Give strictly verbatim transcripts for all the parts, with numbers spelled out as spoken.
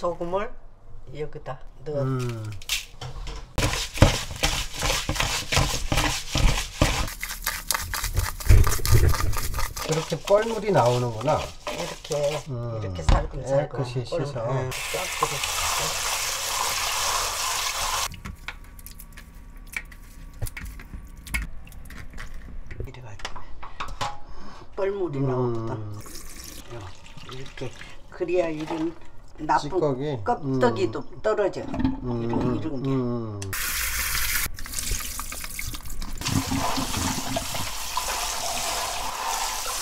소금을 여기다 넣어. 음. 그렇게 뻘물이 나오는구나. 이렇게 음. 이렇게 살금살금 씻어. 음. 뻘물이 음. 나오거든. 이렇게 그래야 이런 나쁜 찌꺼기? 껍데기도 음. 떨어져. 음. 이런, 이런 게. 음.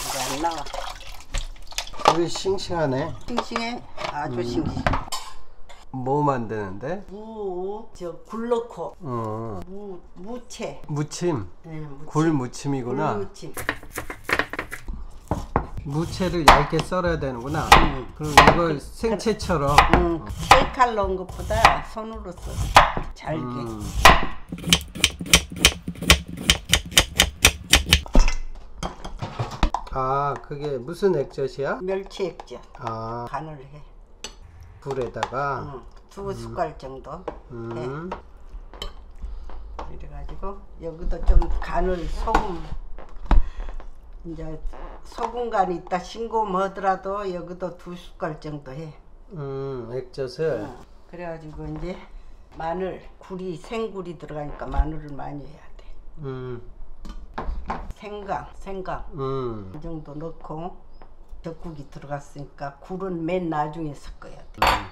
이제 안 나와. 우리 싱싱하네. 싱싱해. 아주 음. 싱싱해. 뭐 만드는데? 무, 저 굴 넣고. 음. 무, 무채. 무침? 네, 무침. 굴 무침이구나. 굴 무침. 무채를 얇게 썰어야 되는구나. 음. 그럼 이걸 생채처럼 음. 쇠칼 넣은 것보다 손으로 썰어. 잘게. 음. 아, 그게 무슨 액젓이야? 멸치 액젓. 아. 간을 해. 불에다가 음. 두 숟갈 음. 정도 음. 해. 이래가지고 여기도 좀 간을 소금 이제 소금 간이 있다 신고 뭐더라도 여기도 두 숟갈 정도 해. 음, 액젓을. 어, 그래가지고 이제 마늘, 굴이 생굴이 들어가니까 마늘을 많이 해야 돼. 음. 생강, 생강. 음. 이 정도 넣고 젓국이 들어갔으니까 굴은 맨 나중에 섞어야 돼. 음.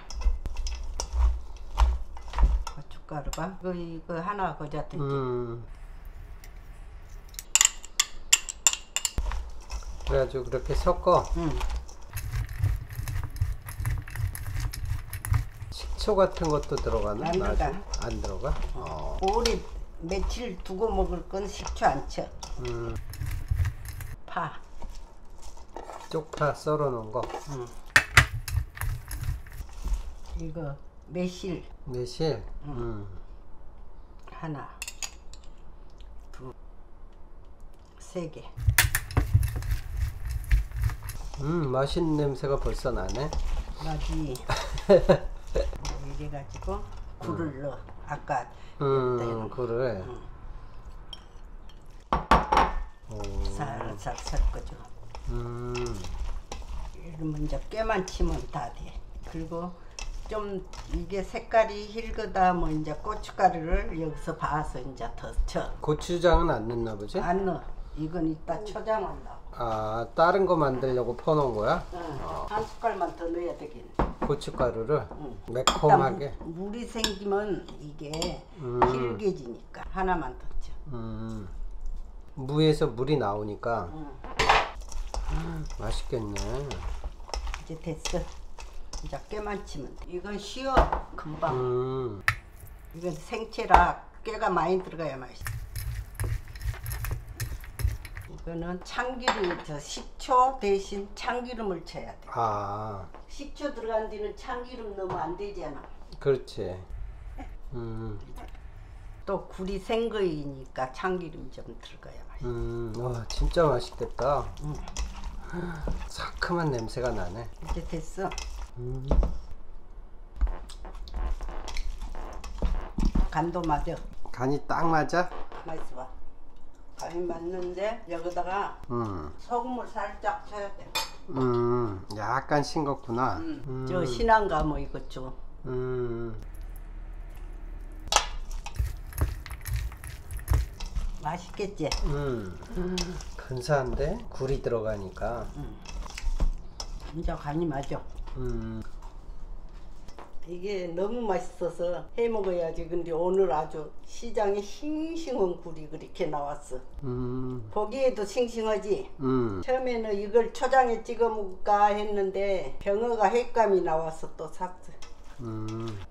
고춧가루 봐. 이거, 이거 하나 거자 든지. 음. 그래가지고 그렇게 섞어. 응. 식초 같은 것도 들어가나? 안 들어가. 안 들어가? 어. 오래 며칠 두고 먹을 건 식초 안 쳐. 음. 파. 쪽파 썰어 놓은 거. 응. 이거 매실. 매실. 응. 음. 하나, 두, 세 개. 음, 맛있는 냄새가 벌써 나네. 맞지. 이래가지고 굴을 음. 넣어. 아까 음, 굴을 음. 살살 섞어줘. 음. 이러면 이제 꾀만 치면 다 돼. 그리고 좀 이게 색깔이 힐거다 뭐 이제 고춧가루를 여기서 봐서 이제 더 쳐. 고추장은 안 넣나 보지? 안 넣어. 이건 이따 초장한다. 아, 다른 거 만들려고 퍼놓은 거야? 응. 어. 한 숟갈만 더 넣어야 되겠네. 고춧가루를? 응. 매콤하게? 물, 물이 생기면 이게 음. 질겨지니까 하나만 더 쳐. 음. 무에서 물이 나오니까 응. 음, 맛있겠네. 이제 됐어. 이제 깨만 치면 돼. 이건 쉬워. 금방. 음. 이건 생채라 깨가 많이 들어가야 맛있어. 이거는 참기름, 저 식초 대신 참기름을 쳐야 돼. 아. 식초 들어간 뒤는 참기름 넣으면 안 되잖아. 그렇지. 음. 또 굴이 생거이니까 참기름 좀 들어가야 맛있어. 음, 와, 진짜 맛있겠다. 응. 상큼한 냄새가 나네. 이제 됐어. 음. 간도 맞아. 간이 딱 맞아? 맛있어 봐. 간이 맞는데 여기다가 음. 소금을 살짝 쳐야 돼. 음, 약간 싱겁구나. 음. 음. 저 신안가 뭐 이것 좀. 음. 맛있겠지? 음. 음. 근사한데 굴이 들어가니까. 음. 진짜 간이 맞아. 음. 이게 너무 맛있어서 해 먹어야지. 근데 오늘 아주 시장에 싱싱한 굴이 그렇게 나왔어. 음. 보기에도 싱싱하지? 음. 처음에는 이걸 초장에 찍어 먹을까 했는데 병어가 횟감이 나와서 또 샀어. 음.